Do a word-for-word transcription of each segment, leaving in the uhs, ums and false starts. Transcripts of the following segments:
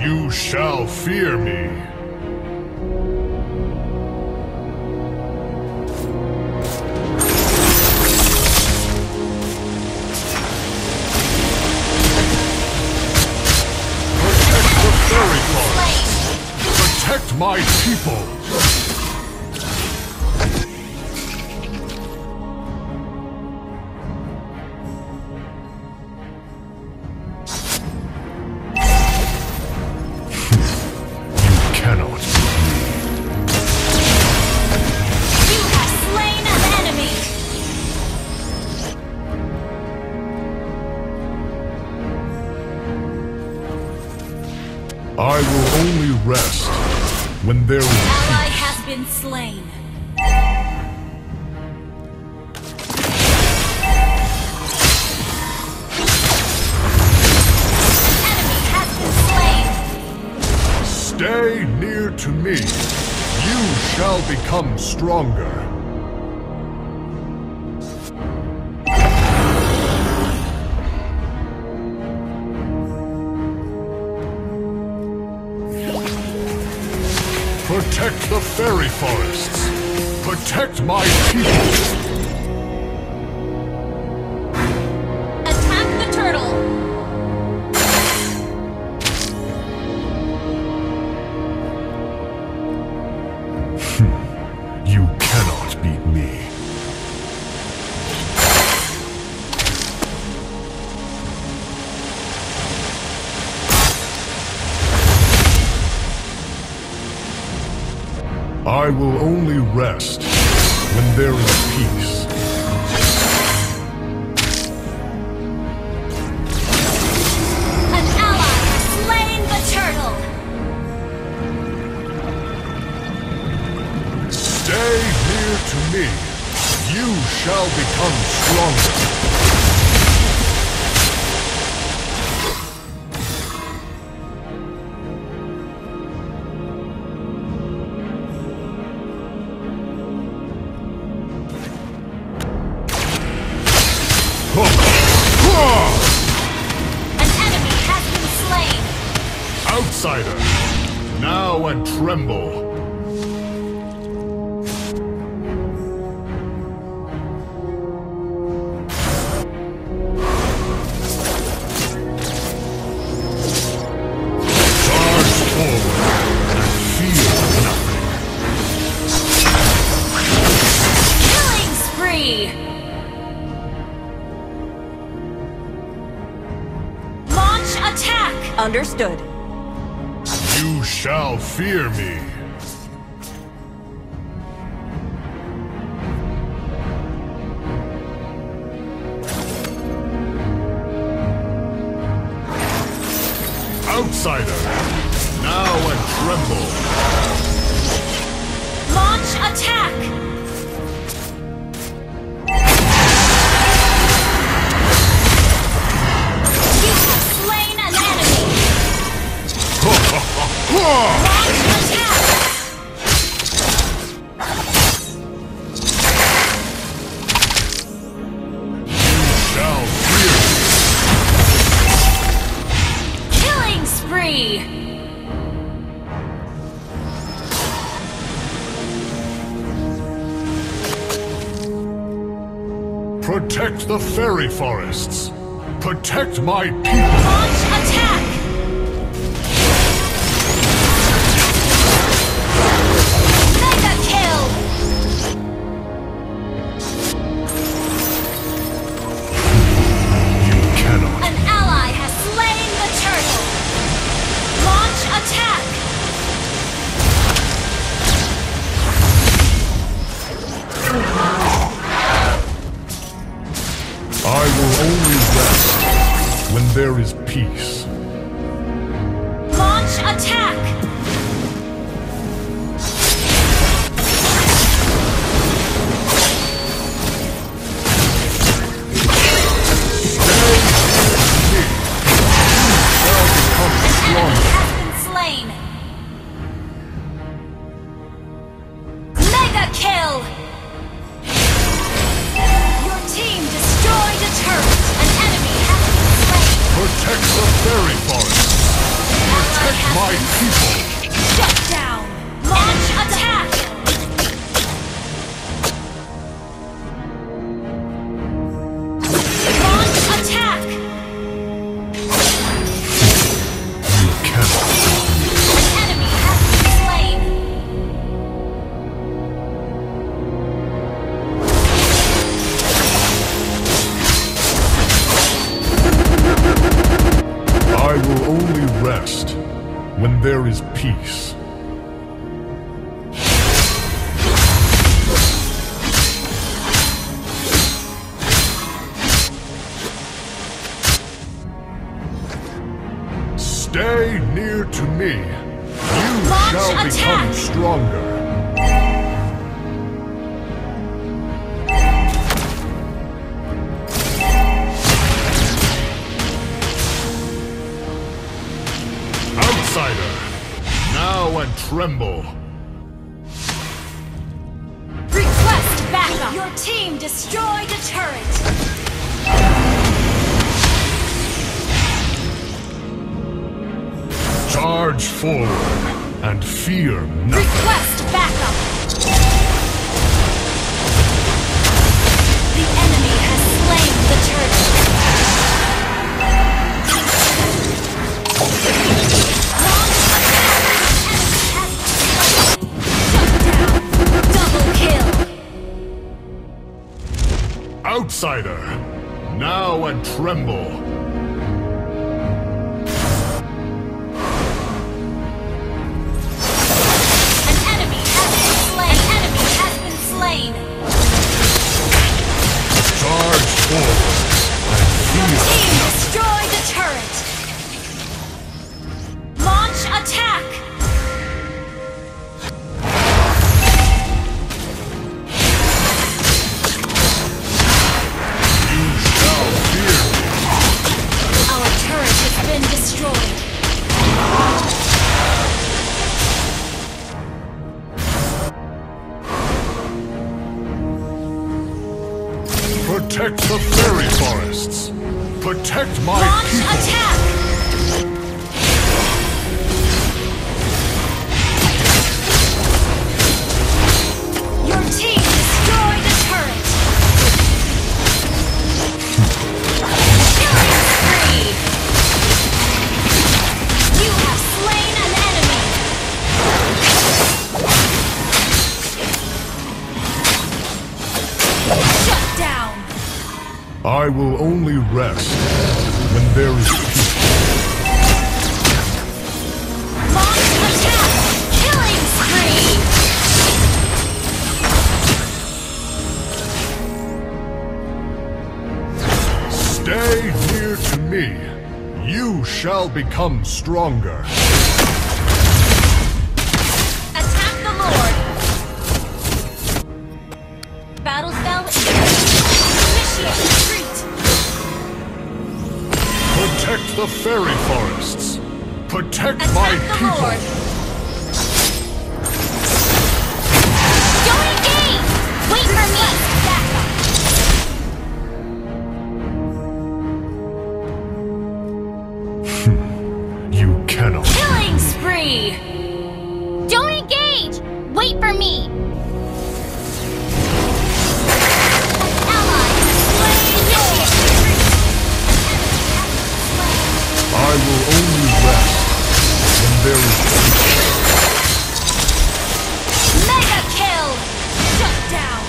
you shall fear me. Protect my people! You cannot beat me. You have slain an enemy! I will only rest when there was peace. Ally has been slain. Enemy has been slain. Stay near to me. You shall become stronger. Protect the fairy forests! Protect my people! Attack the turtle! You cannot beat me. I will only rest when there is peace. An ally has slain the turtle! Stay near to me. You shall become stronger. Outsider, now and tremble. Charge forward and feel nothing. Killing spree! Launch attack! Understood. You shall fear me. Outsider, now and tremble. Launch attack. You have slain an enemy. Launch attack! You shall fear me. Killing spree! Protect the fairy forests. Protect my people. Launch attack! I will only rest when there is peace. Launch attack! Stay near to me. You shall become stronger. Protect the fairy forest. Protect my people! Shut down! Launch attack! Launch attack! You cannot. An enemy has been slain! I will only rest when there is peace. Stay near to me. You Launch shall become attack. Stronger. Outsider, now and tremble. Request backup. Your team destroyed a turret. Charge forward and fear nothing. Request backup! The enemy has slain the turret. Launch attack! The enemy has slain. Shut down! Double kill! Outsider, now and tremble! Protect the fairy forests! Protect my Launch people! Launch attack! Your team destroyed the turret! Killing spree! You have slain an enemy! Shut down! I will only rest when there is peace. Launch attack! Killing spree! Stay near to me. You shall become stronger. Attack the Lord! Battle spell initiated! Protect the fairy forests! Protect Attack my the people! Lord. Don't engage! Wait for me! Backup! You cannot... Killing spree! Don't engage! Wait for me! I will only rest when there is peace. Mega kill! Shut down!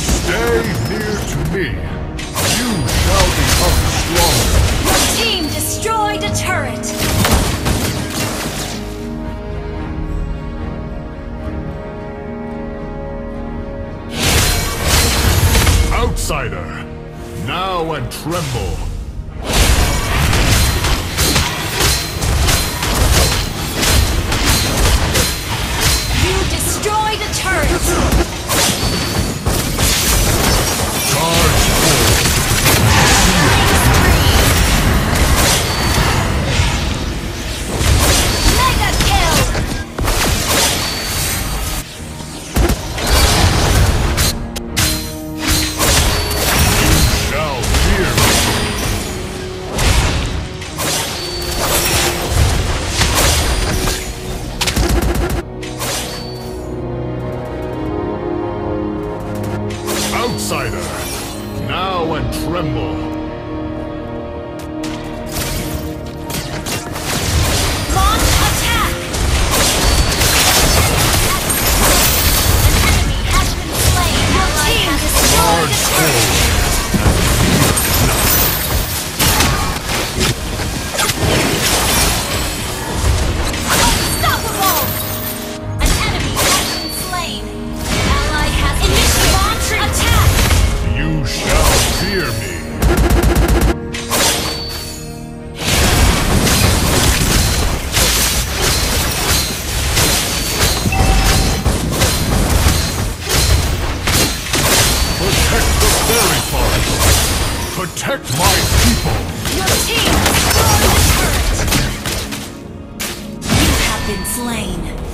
Stay near to me. You shall become stronger. Your team destroyed a turret. Outsider, now and tremble. You destroy the turret. Charge forward. Mega kill. outsider. Now and tremble. Launch attack! An enemy has been slain. Your team has destroyed the turret. Protect my people! Your team has destroyed the turret! You have been slain!